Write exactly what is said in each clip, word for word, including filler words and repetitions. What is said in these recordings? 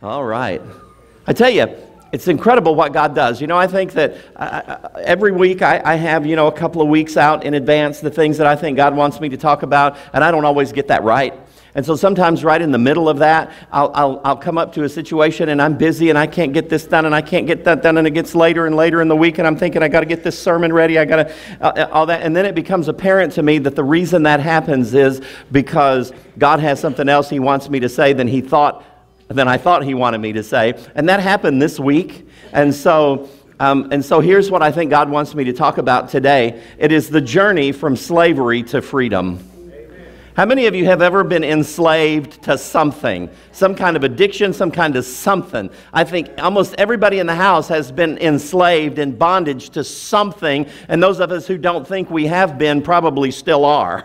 All right. I tell you, it's incredible what God does. You know, I think that I, I, every week I, I have, you know, a couple of weeks out in advance, the things that I think God wants me to talk about, and I don't always get that right. And so sometimes right in the middle of that, I'll, I'll, I'll come up to a situation and I'm busy and I can't get this done and I can't get that done, and it gets later and later in the week and I'm thinking I got to get this sermon ready, I got to uh, all that. And then it becomes apparent to me that the reason that happens is because God has something else He wants me to say than He thought, than I thought He wanted me to say. And that happened this week. And so, um, and so here's what I think God wants me to talk about today. It is the journey from slavery to freedom. How many of you have ever been enslaved to something? Some kind of addiction, some kind of something. I think almost everybody in the house has been enslaved in bondage to something, and those of us who don't think we have been probably still are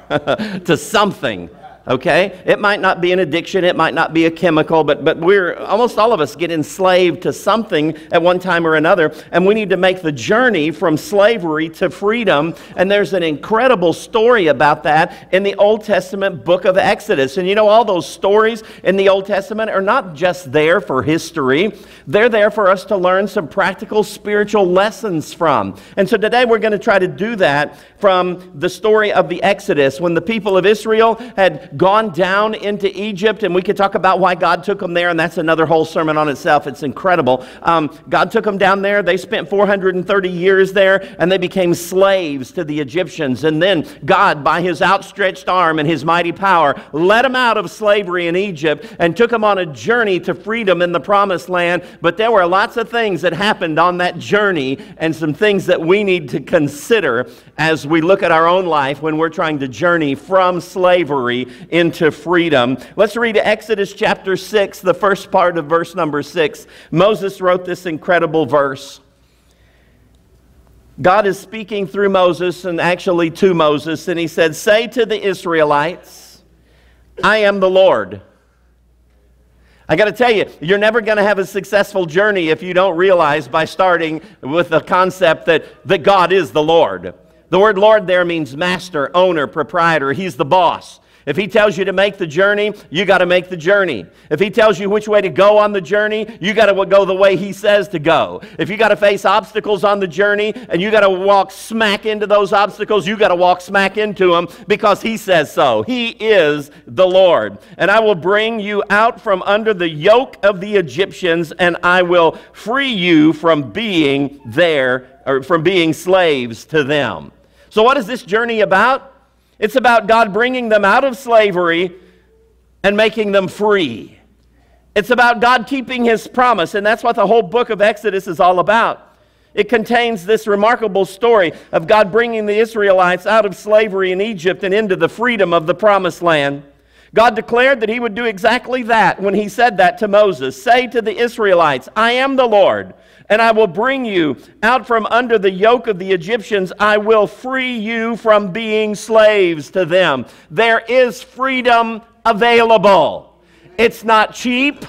to something. Okay? It might not be an addiction, it might not be a chemical, but, but we're, almost all of us get enslaved to something at one time or another, and we need to make the journey from slavery to freedom. And there's an incredible story about that in the Old Testament book of Exodus. And you know, all those stories in the Old Testament are not just there for history, they're there for us to learn some practical spiritual lessons from. And so today we're going to try to do that from the story of the Exodus, when the people of Israel had gone down into Egypt. And we could talk about why God took them there, and that's another whole sermon on itself. It's incredible. Um, God took them down there. They spent four hundred thirty years there, and they became slaves to the Egyptians. And then God, by His outstretched arm and His mighty power, led them out of slavery in Egypt and took them on a journey to freedom in the Promised Land. But there were lots of things that happened on that journey, and some things that we need to consider as we look at our own life when we're trying to journey from slavery into freedom. Let's read Exodus chapter six, the first part of verse number six. Moses wrote this incredible verse. God is speaking through Moses, and actually to Moses, and He said, "Say to the Israelites, I am the Lord." I got to tell you, you're never going to have a successful journey if you don't realize by starting with the concept that, that God is the Lord. The word Lord there means master, owner, proprietor. He's the boss. If He tells you to make the journey, you got to make the journey. If He tells you which way to go on the journey, you got to go the way He says to go. If you got to face obstacles on the journey and you got to walk smack into those obstacles, you got to walk smack into them because He says so. He is the Lord. "And I will bring you out from under the yoke of the Egyptians, and I will free you from being there, or from being slaves to them." So what is this journey about? It's about God bringing them out of slavery and making them free. It's about God keeping His promise, and that's what the whole book of Exodus is all about. It contains this remarkable story of God bringing the Israelites out of slavery in Egypt and into the freedom of the Promised Land. God declared that He would do exactly that when He said that to Moses. "Say to the Israelites, I am the Lord, and I will bring you out from under the yoke of the Egyptians. I will free you from being slaves to them." There is freedom available. It's not cheap,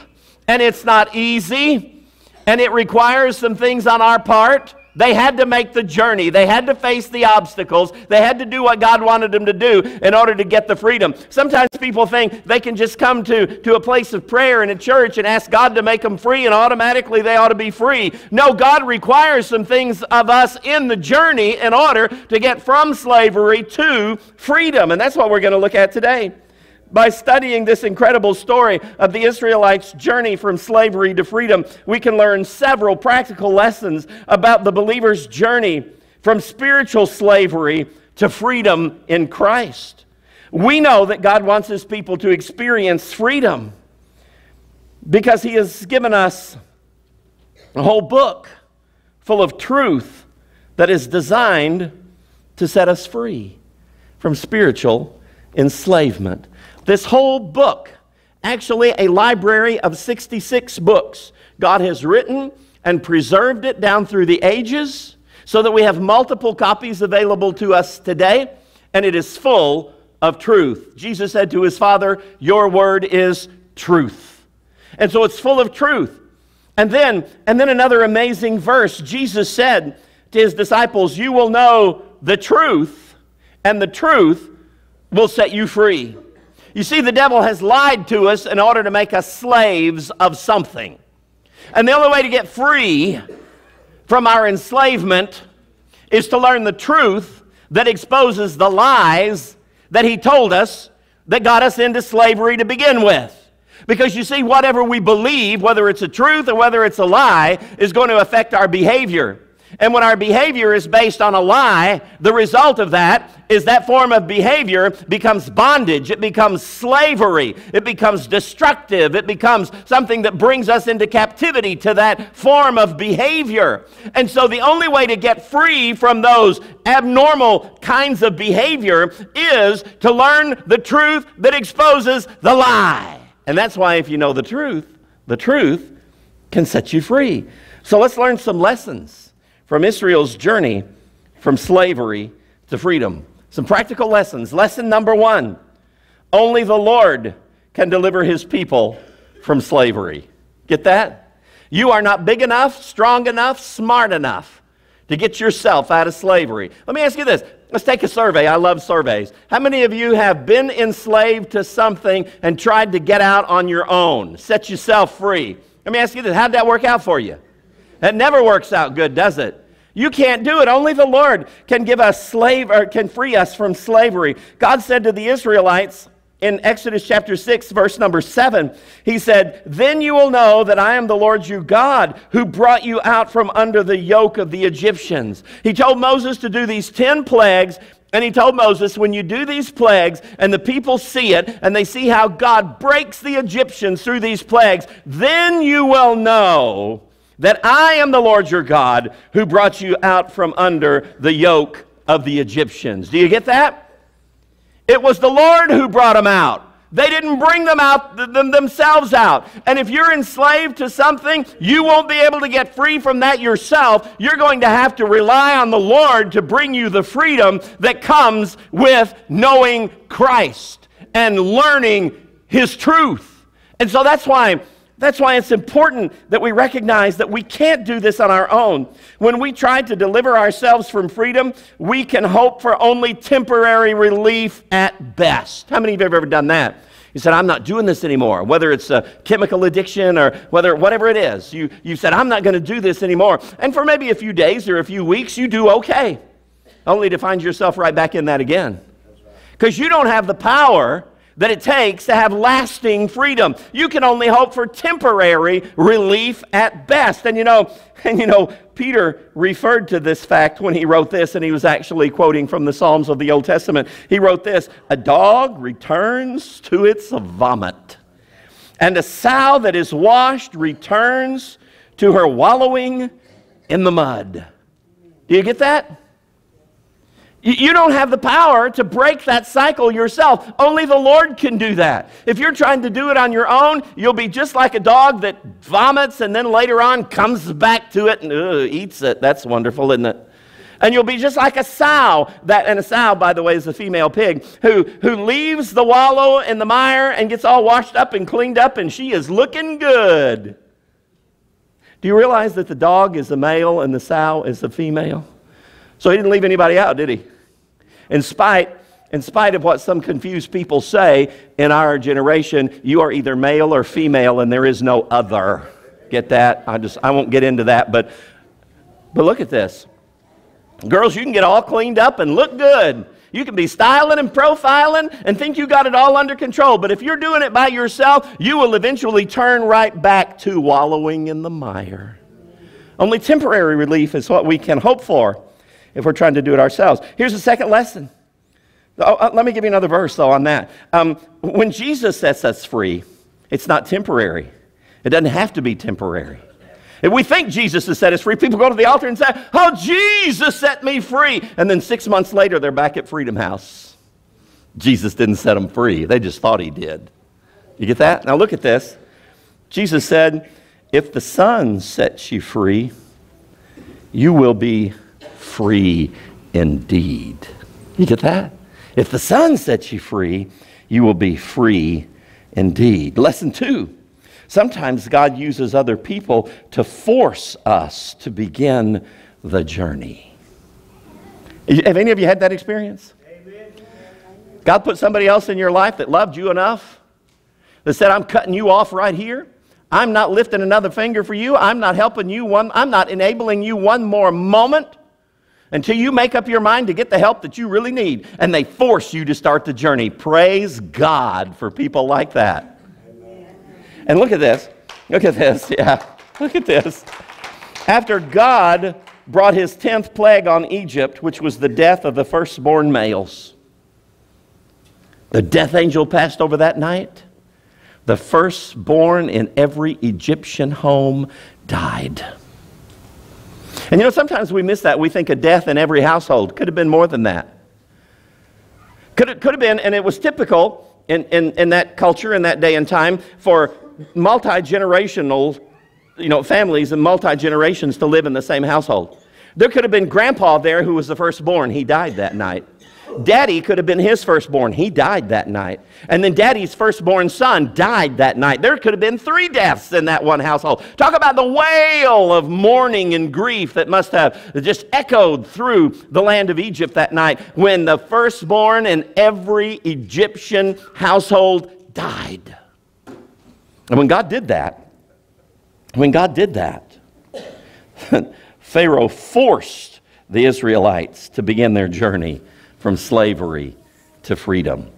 and it's not easy, and it requires some things on our part. They had to make the journey. They had to face the obstacles. They had to do what God wanted them to do in order to get the freedom. Sometimes people think they can just come to, to a place of prayer in a church and ask God to make them free, and automatically they ought to be free. No, God requires some things of us in the journey in order to get from slavery to freedom. And that's what we're going to look at today. By studying this incredible story of the Israelites' journey from slavery to freedom, we can learn several practical lessons about the believer's journey from spiritual slavery to freedom in Christ. We know that God wants His people to experience freedom because He has given us a whole book full of truth that is designed to set us free from spiritual enslavement. This whole book, actually a library of sixty-six books, God has written and preserved it down through the ages so that we have multiple copies available to us today, and it is full of truth. Jesus said to His Father, "Your word is truth." And so it's full of truth. And then, and then another amazing verse, Jesus said to His disciples, "You will know the truth, and the truth will set you free." You see, the devil has lied to us in order to make us slaves of something. And the only way to get free from our enslavement is to learn the truth that exposes the lies that he told us that got us into slavery to begin with. Because you see, whatever we believe, whether it's a truth or whether it's a lie, is going to affect our behavior. And when our behavior is based on a lie, the result of that is that form of behavior becomes bondage. It becomes slavery. It becomes destructive. It becomes something that brings us into captivity to that form of behavior. And so the only way to get free from those abnormal kinds of behavior is to learn the truth that exposes the lie. And that's why if you know the truth, the truth can set you free. So let's learn some lessons from Israel's journey from slavery to freedom. Some practical lessons. Lesson number one, only the Lord can deliver his people from slavery. Get that? You are not big enough, strong enough, smart enough to get yourself out of slavery. Let me ask you this. Let's take a survey. I love surveys. How many of you have been enslaved to something and tried to get out on your own, set yourself free? Let me ask you this. How'd that work out for you? That never works out good, does it? You can't do it. Only the Lord can give us slave or can free us from slavery. God said to the Israelites in Exodus chapter six, verse number seven, he said, "Then you will know that I am the Lord your God, who brought you out from under the yoke of the Egyptians." He told Moses to do these ten plagues, and he told Moses, when you do these plagues and the people see it, and they see how God breaks the Egyptians through these plagues, then you will know that I am the Lord your God, who brought you out from under the yoke of the Egyptians. Do you get that? It was the Lord who brought them out. They didn't bring them out them, themselves out. And if you're enslaved to something, you won't be able to get free from that yourself. You're going to have to rely on the Lord to bring you the freedom that comes with knowing Christ and learning his truth. And so that's why That's why it's important that we recognize that we can't do this on our own. When we try to deliver ourselves from freedom, we can hope for only temporary relief at best. How many of you have ever done that? You said, I'm not doing this anymore, whether it's a chemical addiction or whether whatever it is. You, you said, I'm not going to do this anymore. And for maybe a few days or a few weeks, you do okay, only to find yourself right back in that again. Because you don't have the power that it takes to have lasting freedom. You can only hope for temporary relief at best. And you know, and you know, Peter referred to this fact when he wrote this, and he was actually quoting from the Psalms of the Old Testament. He wrote this, "A dog returns to its vomit, and a sow that is washed returns to her wallowing in the mud." Do you get that? You don't have the power to break that cycle yourself. Only the Lord can do that. If you're trying to do it on your own, you'll be just like a dog that vomits and then later on comes back to it and uh, eats it. That's wonderful, isn't it? And you'll be just like a sow. That, and a sow, by the way, is a female pig who, who leaves the wallow in the mire and gets all washed up and cleaned up, and she is looking good. Do you realize that the dog is a male and the sow is a female? So he didn't leave anybody out, did he? In spite, in spite of what some confused people say in our generation, you are either male or female and there is no other. Get that? I just I won't get into that, but but look at this. Girls, you can get all cleaned up and look good. You can be styling and profiling and think you got it all under control, but if you're doing it by yourself, you will eventually turn right back to wallowing in the mire. Only temporary relief is what we can hope for if we're trying to do it ourselves. Here's the second lesson. Oh, let me give you another verse, though, on that. Um, when Jesus sets us free, it's not temporary. It doesn't have to be temporary. If we think Jesus has set us free, people go to the altar and say, "Oh, Jesus set me free." And then six months later, they're back at Freedom House. Jesus didn't set them free. They just thought he did. You get that? Now look at this. Jesus said, "If the Son sets you free, you will be free indeed." You get that? If the Son sets you free, you will be free indeed. Lesson two, sometimes God uses other people to force us to begin the journey. Have any of you had that experience? Amen. God put somebody else in your life that loved you enough, that said, I'm cutting you off right here. I'm not lifting another finger for you. I'm not helping you one. I'm not enabling you one more moment until you make up your mind to get the help that you really need. And they force you to start the journey. Praise God for people like that. Amen. And look at this. Look at this. Yeah. Look at this. After God brought his tenth plague on Egypt, which was the death of the firstborn males, the death angel passed over that night. The firstborn in every Egyptian home died. And you know, sometimes we miss that. We think a death in every household. Could have been more than that. Could it could have been, and it was typical in, in, in that culture, in that day and time, for multi-generational, you know, families and multi-generations to live in the same household. There could have been grandpa there who was the firstborn. He died that night. Daddy could have been his firstborn. He died that night. And then daddy's firstborn son died that night. There could have been three deaths in that one household. Talk about the wail of mourning and grief that must have just echoed through the land of Egypt that night when the firstborn in every Egyptian household died. And when God did that, when God did that, Pharaoh forced the Israelites to begin their journey from slavery to freedom.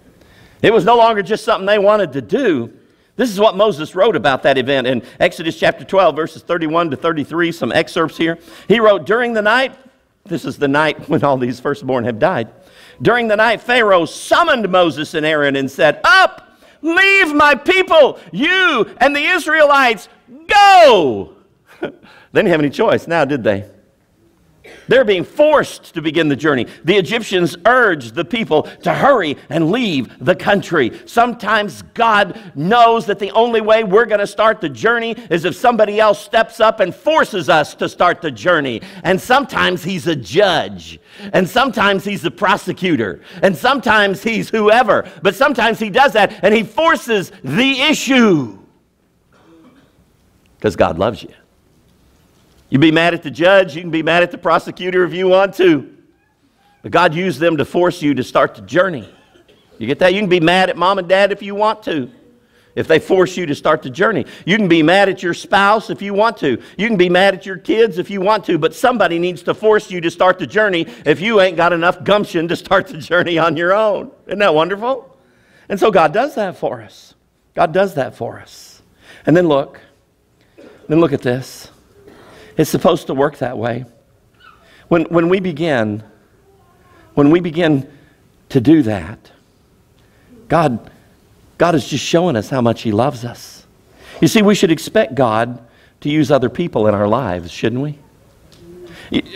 It was no longer just something they wanted to do. This is what Moses wrote about that event in Exodus chapter twelve, verses thirty-one to thirty-three, some excerpts here. He wrote, during the night, this is the night when all these firstborn have died, during the night Pharaoh summoned Moses and Aaron and said, up, leave my people, you and the Israelites, go. They didn't have any choice now, did they? They're being forced to begin the journey. The Egyptians urged the people to hurry and leave the country. Sometimes God knows that the only way we're going to start the journey is if somebody else steps up and forces us to start the journey. And sometimes he's a judge. And sometimes he's a prosecutor. And sometimes he's whoever. But sometimes he does that and he forces the issue. Because God loves you. You be mad at the judge, you can be mad at the prosecutor if you want to. But God used them to force you to start the journey. You get that? You can be mad at mom and dad if you want to, if they force you to start the journey. You can be mad at your spouse if you want to. You can be mad at your kids if you want to, but somebody needs to force you to start the journey if you ain't got enough gumption to start the journey on your own. Isn't that wonderful? And so God does that for us. God does that for us. And then look. Then look at this. It's supposed to work that way. When, when we begin, when we begin to do that, God, God is just showing us how much he loves us. You see, we should expect God to use other people in our lives, shouldn't we?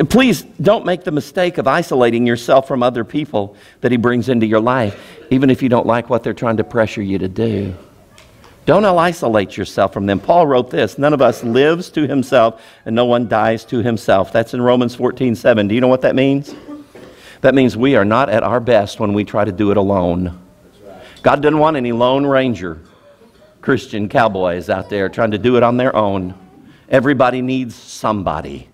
Please don't make the mistake of isolating yourself from other people that he brings into your life, even if you don't like what they're trying to pressure you to do. Don't isolate yourself from them. Paul wrote this, none of us lives to himself and no one dies to himself. That's in Romans fourteen seven. Do you know what that means? That means we are not at our best when we try to do it alone. God doesn't want any lone ranger Christian cowboys out there trying to do it on their own. Everybody needs somebody.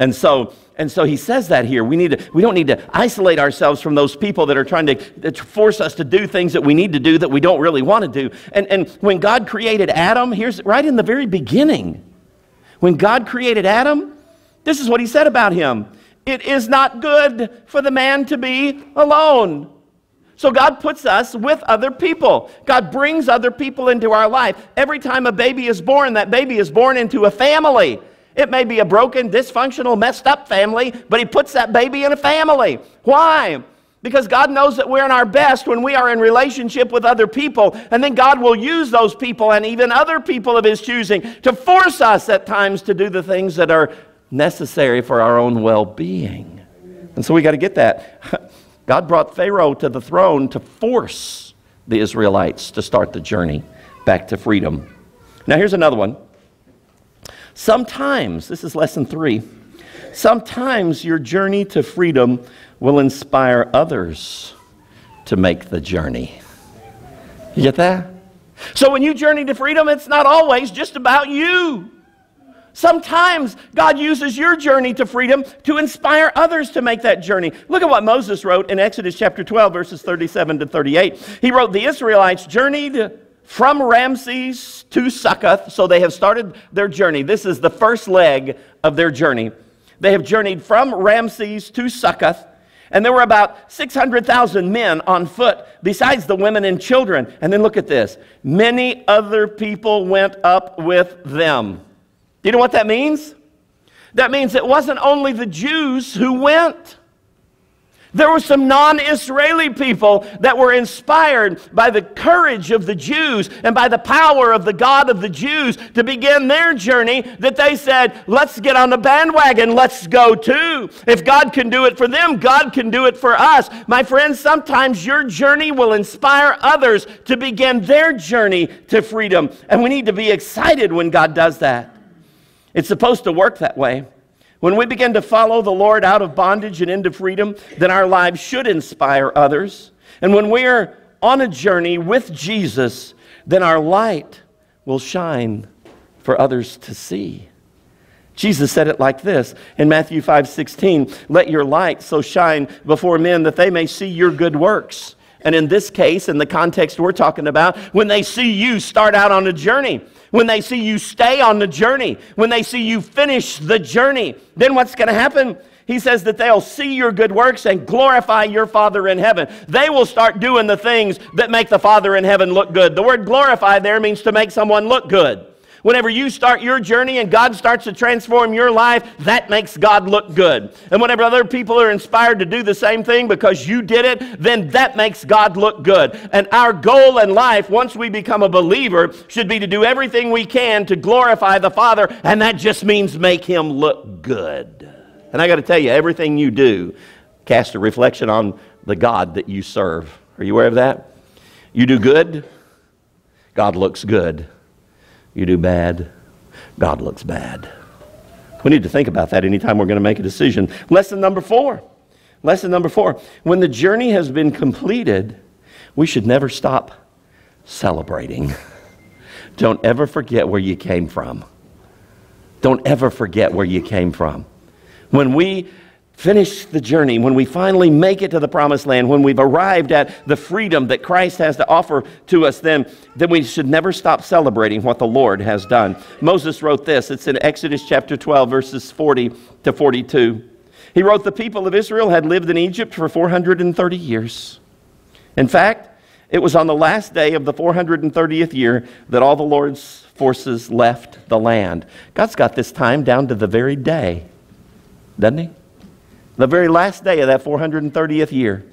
And so, and so he says that here. We need to, we don't need to isolate ourselves from those people that are trying to, to force us to do things that we need to do that we don't really want to do. And, and when God created Adam, here's right in the very beginning. When God created Adam, this is what he said about him. It is not good for the man to be alone. So God puts us with other people. God brings other people into our life. Every time a baby is born, that baby is born into a family. It may be a broken, dysfunctional, messed up family, but he puts that baby in a family. Why? Because God knows that we're in our best when we are in relationship with other people, and then God will use those people and even other people of his choosing to force us at times to do the things that are necessary for our own well-being. And so we got to get that. God brought Pharaoh to the throne to force the Israelites to start the journey back to freedom. Now here's another one. Sometimes, this is lesson three, sometimes your journey to freedom will inspire others to make the journey. You get that? So when you journey to freedom, it's not always just about you. Sometimes God uses your journey to freedom to inspire others to make that journey. Look at what Moses wrote in Exodus chapter twelve, verses thirty-seven to thirty-eight. He wrote, the Israelites journeyed from Ramses to Succoth, so they have started their journey. This is the first leg of their journey. They have journeyed from Ramses to Succoth, and there were about six hundred thousand men on foot, besides the women and children. And then look at this. Many other people went up with them. Do you know what that means? That means it wasn't only the Jews who went. There were some non-Israeli people that were inspired by the courage of the Jews and by the power of the God of the Jews to begin their journey, that they said, let's get on the bandwagon, let's go too. If God can do it for them, God can do it for us. My friends, sometimes your journey will inspire others to begin their journey to freedom. And we need to be excited when God does that. It's supposed to work that way. When we begin to follow the Lord out of bondage and into freedom, then our lives should inspire others. And when we are on a journey with Jesus, then our light will shine for others to see. Jesus said it like this in Matthew five sixteen, let your light so shine before men that they may see your good works. And in this case, in the context we're talking about, when they see you start out on a journey, when they see you stay on the journey, when they see you finish the journey, then what's going to happen? He says that they'll see your good works and glorify your Father in heaven. They will start doing the things that make the Father in heaven look good. The word glorify there means to make someone look good. Whenever you start your journey and God starts to transform your life, that makes God look good. And whenever other people are inspired to do the same thing because you did it, then that makes God look good. And our goal in life, once we become a believer, should be to do everything we can to glorify the Father, and that just means make Him look good. And I got to tell you, everything you do casts a reflection on the God that you serve. Are you aware of that? You do good, God looks good. You do bad, God looks bad. We need to think about that anytime we're going to make a decision. Lesson number four. Lesson number four. When the journey has been completed, we should never stop celebrating. Don't ever forget where you came from. Don't ever forget where you came from. When we finish the journey, when we finally make it to the promised land, when we've arrived at the freedom that Christ has to offer to us, then, then we should never stop celebrating what the Lord has done. Moses wrote this. It's in Exodus chapter twelve, verses forty to forty-two. He wrote, the people of Israel had lived in Egypt for four hundred thirty years. In fact, it was on the last day of the four hundred thirtieth year that all the Lord's forces left the land. God's got this time down to the very day, doesn't He? The very last day of that four hundred thirtieth year,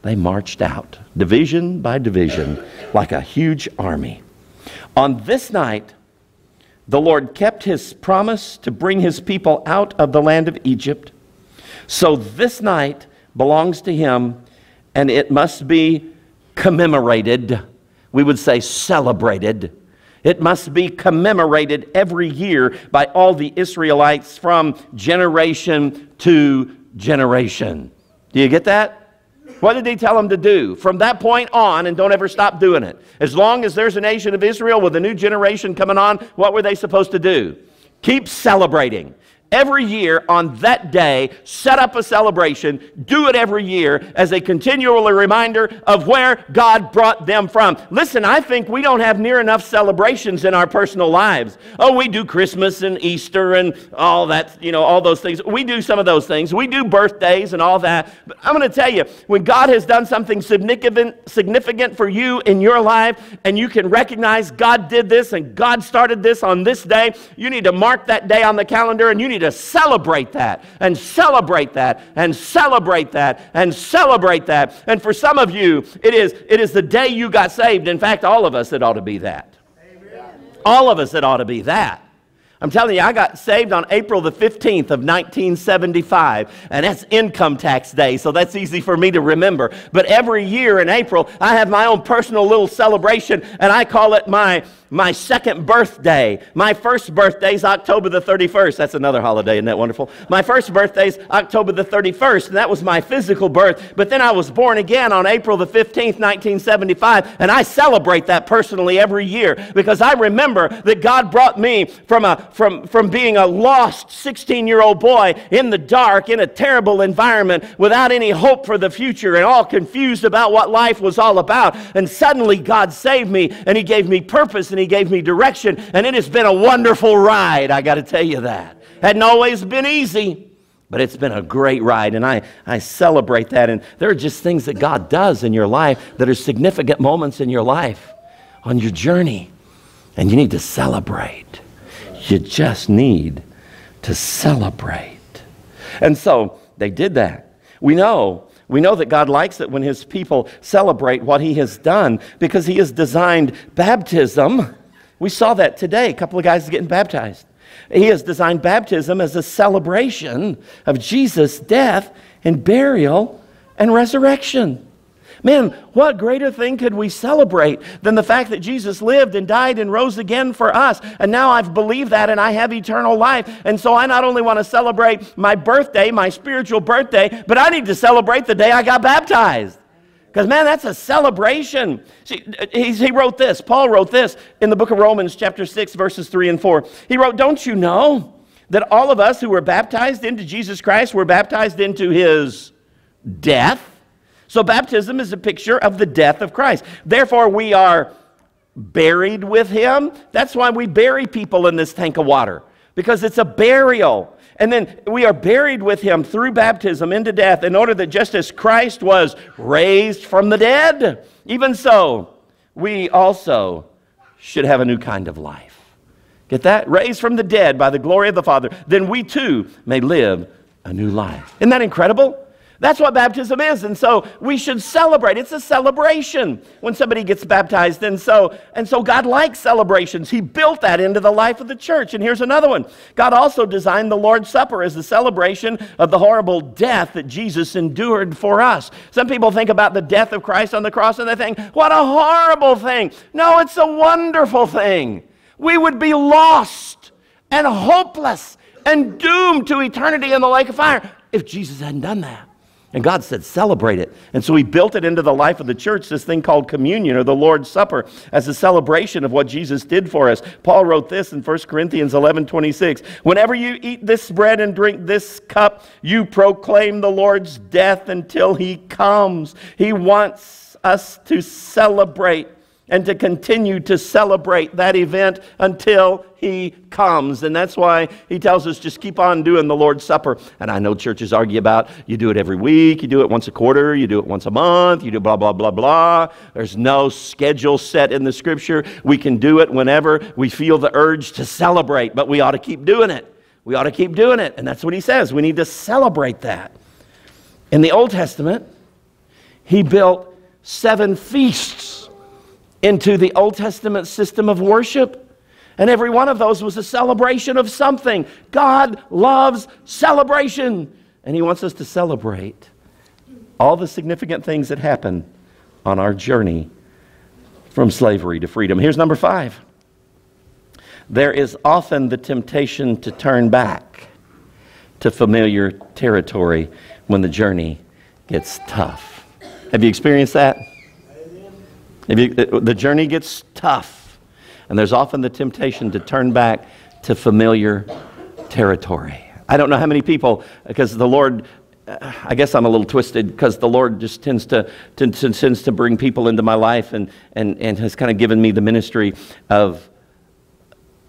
they marched out, division by division, like a huge army. On this night, the Lord kept His promise to bring His people out of the land of Egypt. So this night belongs to Him, and it must be commemorated. We would say celebrated. It must be commemorated every year by all the Israelites from generation to generation. Generation. Do you get that? What did He tell them to do? From that point on, and don't ever stop doing it. As long as there's a nation of Israel with a new generation coming on, what were they supposed to do? Keep celebrating. Every year on that day, set up a celebration. Do it every year as a continual reminder of where God brought them from. Listen, I think we don't have near enough celebrations in our personal lives. Oh, we do Christmas and Easter and all that, you know, all those things. We do some of those things. We do birthdays and all that. But I'm going to tell you, when God has done something significant, significant for you in your life, and you can recognize God did this and God started this on this day, you need to mark that day on the calendar, and you need to celebrate that and celebrate that and celebrate that and celebrate that. And for some of you, it is, it is the day you got saved. In fact, all of us, it ought to be that. Amen. All of us, it ought to be that. I'm telling you, I got saved on April the fifteenth of nineteen seventy-five, and that's income tax day, so that's easy for me to remember. But every year in April, I have my own personal little celebration, and I call it my, my second birthday. My first birthday's October the thirty-first. That's another holiday, isn't that wonderful? My first birthday's October the thirty-first, and that was my physical birth. But then I was born again on April the fifteenth, nineteen seventy-five, and I celebrate that personally every year because I remember that God brought me from a from, from being a lost sixteen-year-old boy in the dark, in a terrible environment, without any hope for the future and all confused about what life was all about. And suddenly God saved me, and He gave me purpose, and He gave me direction, and it has been a wonderful ride, I got to tell you that. Hadn't always been easy, but it's been a great ride, and I, I celebrate that. And there are just things that God does in your life that are significant moments in your life, on your journey, and you need to celebrate. You just need to celebrate. And so they did that. We know, we know that God likes it when His people celebrate what He has done, because He has designed baptism. We saw that today, a couple of guys getting baptized. He has designed baptism as a celebration of Jesus' death and burial and resurrection. Man, what greater thing could we celebrate than the fact that Jesus lived and died and rose again for us? And now I've believed that and I have eternal life. And so I not only want to celebrate my birthday, my spiritual birthday, but I need to celebrate the day I got baptized. Because, man, that's a celebration. See, he wrote this. Paul wrote this in the book of Romans, chapter six, verses three and four. He wrote, "Don't you know that all of us who were baptized into Jesus Christ were baptized into His death?" So baptism is a picture of the death of Christ. Therefore, we are buried with Him. That's why we bury people in this tank of water, because it's a burial. And then we are buried with Him through baptism into death, in order that just as Christ was raised from the dead, even so we also should have a new kind of life. Get that? Raised from the dead by the glory of the Father, then we too may live a new life. Isn't that incredible? That's what baptism is, and so we should celebrate. It's a celebration when somebody gets baptized, and so, and so God likes celebrations. He built that into the life of the church, and here's another one. God also designed the Lord's Supper as the celebration of the horrible death that Jesus endured for us. Some people think about the death of Christ on the cross, and they think, what a horrible thing. No, it's a wonderful thing. We would be lost and hopeless and doomed to eternity in the lake of fire if Jesus hadn't done that. And God said, celebrate it. And so He built it into the life of the church, this thing called communion, or the Lord's Supper, as a celebration of what Jesus did for us. Paul wrote this in First Corinthians eleven twenty-six. "Whenever you eat this bread and drink this cup, you proclaim the Lord's death until He comes." He wants us to celebrate and to continue to celebrate that event until He comes. And that's why He tells us just keep on doing the Lord's Supper. And I know churches argue about, you do it every week, you do it once a quarter, you do it once a month, you do blah, blah, blah, blah. There's no schedule set in the Scripture. We can do it whenever we feel the urge to celebrate, but we ought to keep doing it. We ought to keep doing it. And that's what He says. We need to celebrate that. In the Old Testament, He built seven feasts into the Old Testament system of worship. And every one of those was a celebration of something. God loves celebration. And He wants us to celebrate all the significant things that happen on our journey from slavery to freedom. Here's number five. There is often the temptation to turn back to familiar territory when the journey gets tough. Have you experienced that? If you, the journey gets tough, and there's often the temptation to turn back to familiar territory. I don't know how many people, because the Lord, I guess I'm a little twisted, because the Lord just tends to, to, to, tends to bring people into my life, and, and, and has kind of given me the ministry of,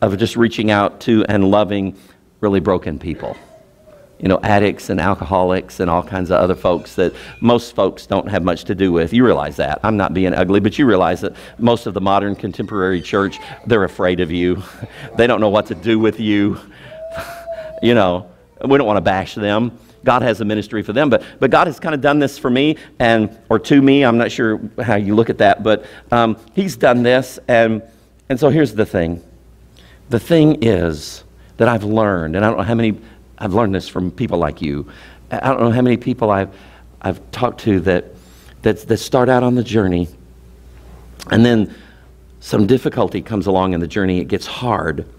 of just reaching out to and loving really broken people. You know, addicts and alcoholics and all kinds of other folks that most folks don't have much to do with. You realize that. I'm not being ugly, but you realize that most of the modern contemporary church, they're afraid of you. They don't know what to do with you. You know, we don't want to bash them. God has a ministry for them, but, but God has kind of done this for me, and or to me. I'm not sure how you look at that, but um, He's done this. And, and so here's the thing. The thing is that I've learned, and I don't know how many... I've learned this from people like you. I don't know how many people I've, I've talked to that, that, that start out on the journey, and then some difficulty comes along in the journey. It gets hard.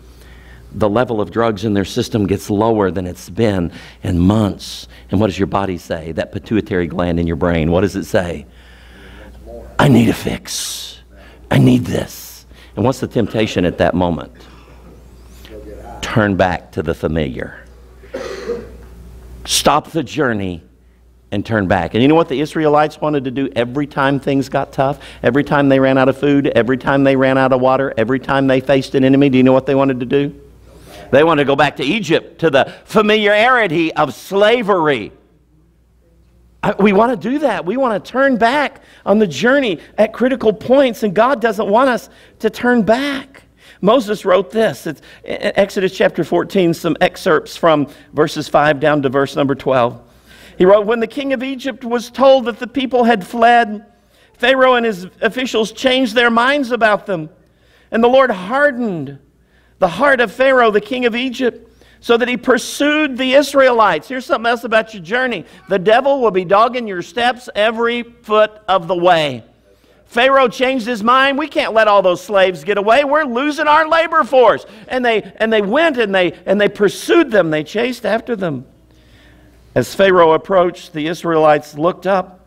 The level of drugs in their system gets lower than it's been in months. And what does your body say? That pituitary gland in your brain, what does it say? I need a fix. I need this. And what's the temptation at that moment? Turn back to the familiar. Stop the journey and turn back. And you know what the Israelites wanted to do every time things got tough? Every time they ran out of food, every time they ran out of water, every time they faced an enemy, do you know what they wanted to do? They wanted to go back to Egypt, to the familiarity of slavery. We want to do that. We want to turn back on the journey at critical points, and God doesn't want us to turn back. Moses wrote this. It's Exodus chapter fourteen, some excerpts from verses five down to verse number twelve. He wrote, "When the king of Egypt was told that the people had fled, Pharaoh and his officials changed their minds about them. And the Lord hardened the heart of Pharaoh, the king of Egypt, so that he pursued the Israelites." Here's something else about your journey. The devil will be dogging your steps every foot of the way. Pharaoh changed his mind. We can't let all those slaves get away. We're losing our labor force. And they, and they went and they, and they pursued them. They chased after them. As Pharaoh approached, the Israelites looked up,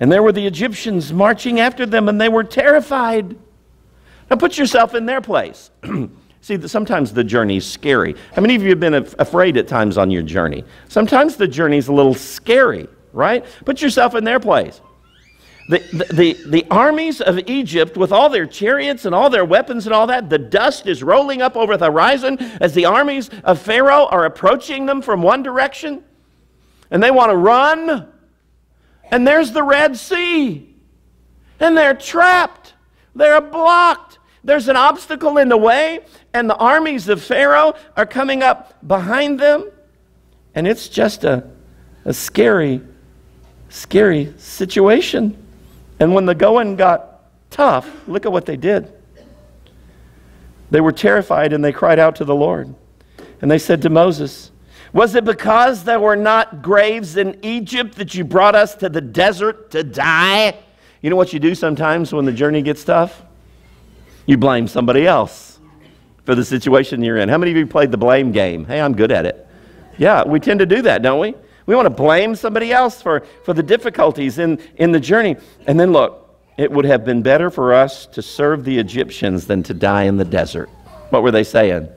and there were the Egyptians marching after them, and they were terrified. Now put yourself in their place. See, sometimes the journey's scary. How many of you have been af- afraid at times on your journey? Sometimes the journey's a little scary, right? Put yourself in their place. The, the, the, the armies of Egypt, with all their chariots and all their weapons and all that, the dust is rolling up over the horizon as the armies of Pharaoh are approaching them from one direction. And they want to run. And there's the Red Sea. And they're trapped. They're blocked. There's an obstacle in the way. And the armies of Pharaoh are coming up behind them. And it's just a, a scary, scary situation. And when the going got tough, look at what they did. They were terrified and they cried out to the Lord. And they said to Moses, "Was it because there were not graves in Egypt that you brought us to the desert to die?" You know what you do sometimes when the journey gets tough? You blame somebody else for the situation you're in. How many of you played the blame game? Hey, I'm good at it. Yeah, we tend to do that, don't we? We want to blame somebody else for, for the difficulties in, in the journey. And then look, it would have been better for us to serve the Egyptians than to die in the desert. What were they saying?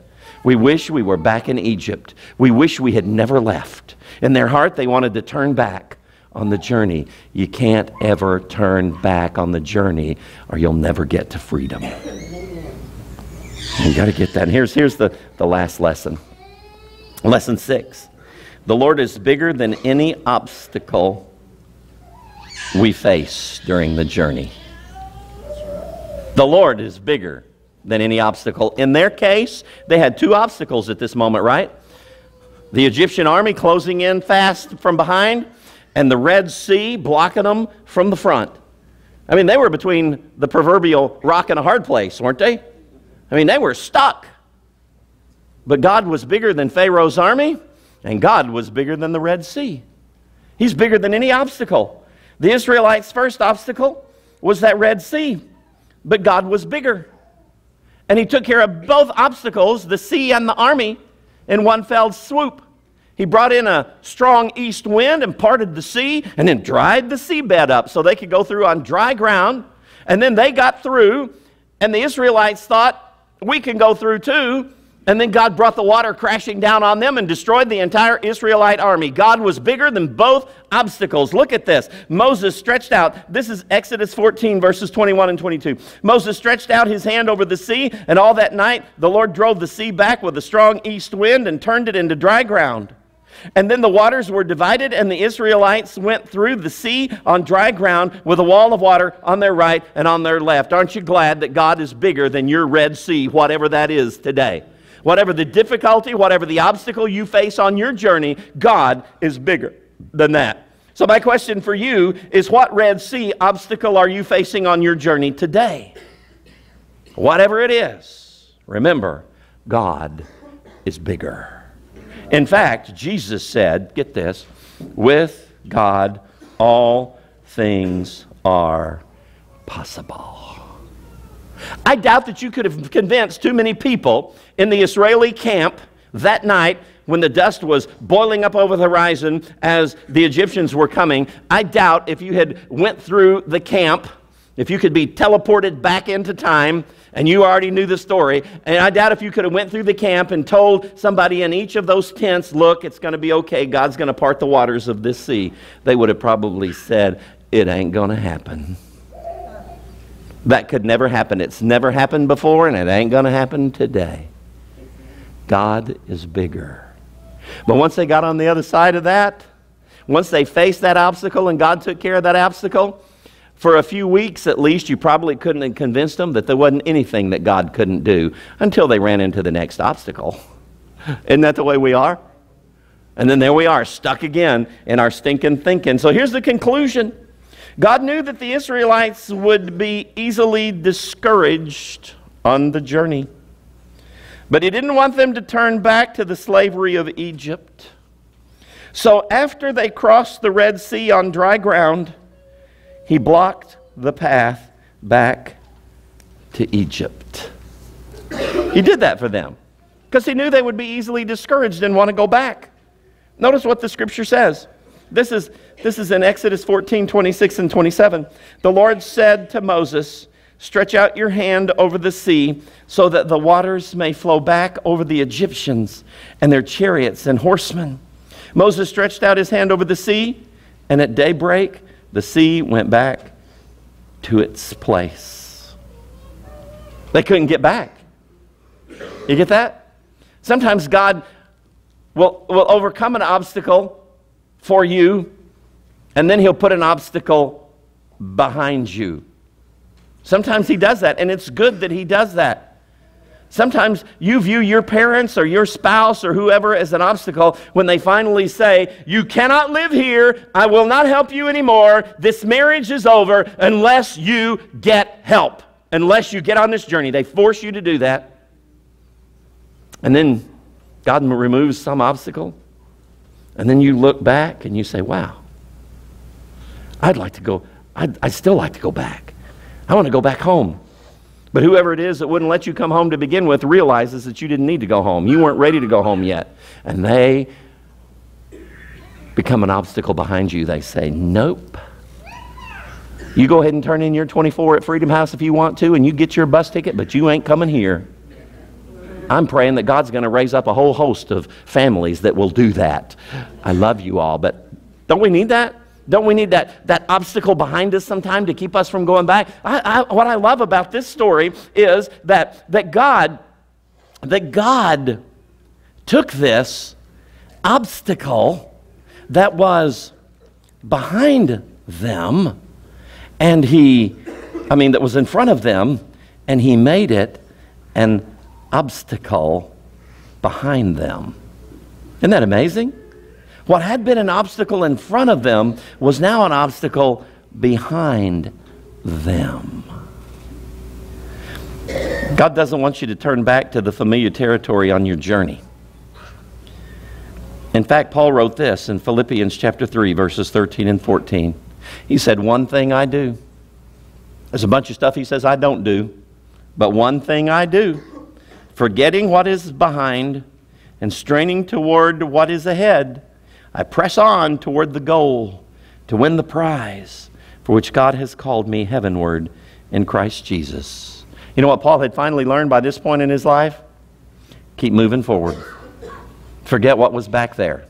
We wish we were back in Egypt. We wish we had never left. In their heart, they wanted to turn back on the journey. You can't ever turn back on the journey, or you'll never get to freedom. You got to get that. And here's, here's the, the last lesson. Lesson six. The Lord is bigger than any obstacle we face during the journey. The Lord is bigger than any obstacle. In their case, they had two obstacles at this moment, right? The Egyptian army closing in fast from behind, and the Red Sea blocking them from the front. I mean, they were between the proverbial rock and a hard place, weren't they? I mean, they were stuck. But God was bigger than Pharaoh's army, and God was bigger than the Red Sea. He's bigger than any obstacle. The Israelites' first obstacle was that Red Sea, but God was bigger. And he took care of both obstacles, the sea and the army, in one fell swoop. He brought in a strong east wind and parted the sea and then dried the seabed up so they could go through on dry ground. And then they got through, and the Israelites thought, we can go through too. And then God brought the water crashing down on them and destroyed the entire Israelite army. God was bigger than both obstacles. Look at this. Moses stretched out. This is Exodus fourteen, verses twenty-one and twenty-two. Moses stretched out his hand over the sea, and all that night the Lord drove the sea back with a strong east wind and turned it into dry ground. And then the waters were divided, and the Israelites went through the sea on dry ground with a wall of water on their right and on their left. Aren't you glad that God is bigger than your Red Sea, whatever that is today? Whatever the difficulty, whatever the obstacle you face on your journey, God is bigger than that. So my question for you is, what Red Sea obstacle are you facing on your journey today? Whatever it is, remember, God is bigger. In fact, Jesus said, get this, with God all things are possible. I doubt that you could have convinced too many people in the Israeli camp that night when the dust was boiling up over the horizon as the Egyptians were coming. I doubt if you had went through the camp If you could be teleported back into time, and you already knew the story, and I doubt if you could have went through the camp and told somebody in each of those tents, look, it's going to be okay, God's going to part the waters of this sea. They would have probably said, it ain't going to happen. That could never happen. It's never happened before, and it ain't going to happen today. God is bigger. But once they got on the other side of that, once they faced that obstacle and God took care of that obstacle, for a few weeks at least, you probably couldn't have convinced them that there wasn't anything that God couldn't do until they ran into the next obstacle. Isn't that the way we are? And then there we are, stuck again in our stinking thinking. So here's the conclusion. God knew that the Israelites would be easily discouraged on the journey. But he didn't want them to turn back to the slavery of Egypt. So after they crossed the Red Sea on dry ground, he blocked the path back to Egypt. He did that for them because he knew they would be easily discouraged and want to go back. Notice what the scripture says. This is, this is in Exodus fourteen, twenty-six and twenty-seven. The Lord said to Moses, stretch out your hand over the sea so that the waters may flow back over the Egyptians and their chariots and horsemen. Moses stretched out his hand over the sea, and at daybreak, the sea went back to its place. They couldn't get back. You get that? Sometimes God will, will overcome an obstacle for you, and then he'll put an obstacle behind you. Sometimes he does that, and it's good that he does that. Sometimes you view your parents or your spouse or whoever as an obstacle. When they finally say, you cannot live here, I will not help you anymore, this marriage is over unless you get help, unless you get on this journey. They force you to do that. And then God removes some obstacle. And then you look back and you say, wow, I'd like to go, I'd, I'd still like to go back. I want to go back home. But whoever it is that wouldn't let you come home to begin with realizes that you didn't need to go home. You weren't ready to go home yet. And they become an obstacle behind you. They say, nope. You go ahead and turn in your twenty-four at Freedom House if you want to, and you get your bus ticket, but you ain't coming here. I'm praying that God's going to raise up a whole host of families that will do that. I love you all, but don't we need that? Don't we need that, that obstacle behind us sometime to keep us from going back? I, I, what I love about this story is that, that, God, that God took this obstacle that was behind them, and he, I mean, that was in front of them, and he made it an obstacle behind them. Isn't that amazing? What had been an obstacle in front of them was now an obstacle behind them. God doesn't want you to turn back to the familiar territory on your journey. In fact, Paul wrote this in Philippians chapter three, verses thirteen and fourteen. He said, one thing I do. There's a bunch of stuff he says I don't do, but one thing I do, forgetting what is behind and straining toward what is ahead, I press on toward the goal to win the prize for which God has called me heavenward in Christ Jesus. You know what Paul had finally learned by this point in his life? Keep moving forward. Forget what was back there.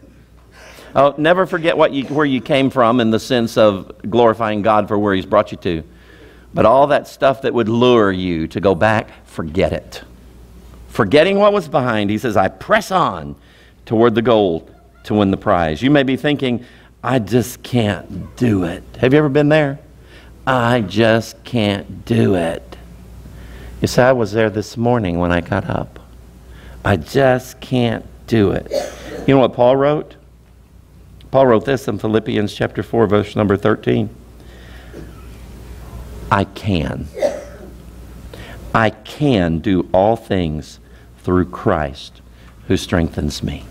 Oh, never forget what you, where you came from in the sense of glorifying God for where he's brought you to. But all that stuff that would lure you to go back, forget it. Forgetting what was behind, he says, I press on toward the goal to win the prize. You may be thinking, I just can't do it. Have you ever been there? I just can't do it. You see, I was there this morning when I got up. I just can't do it. You know what Paul wrote? Paul wrote this in Philippians chapter four, verse number thirteen. I can. I can do all things through Christ who strengthens me.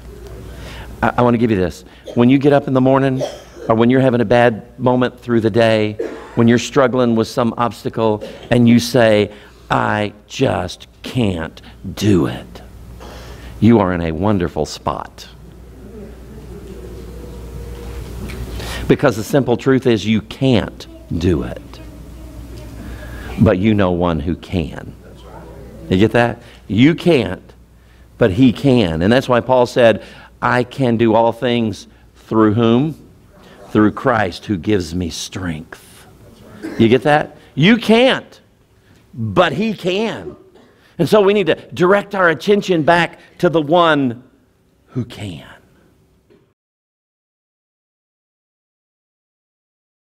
I want to give you this. When you get up in the morning, or when you're having a bad moment through the day, when you're struggling with some obstacle, and you say, I just can't do it, you are in a wonderful spot. Because the simple truth is you can't do it. but you know one who can. Did you get that? You can't, but he can. And that's why Paul said, I can do all things through whom? Through Christ who gives me strength. You get that? You can't, but he can. And so we need to direct our attention back to the one who can.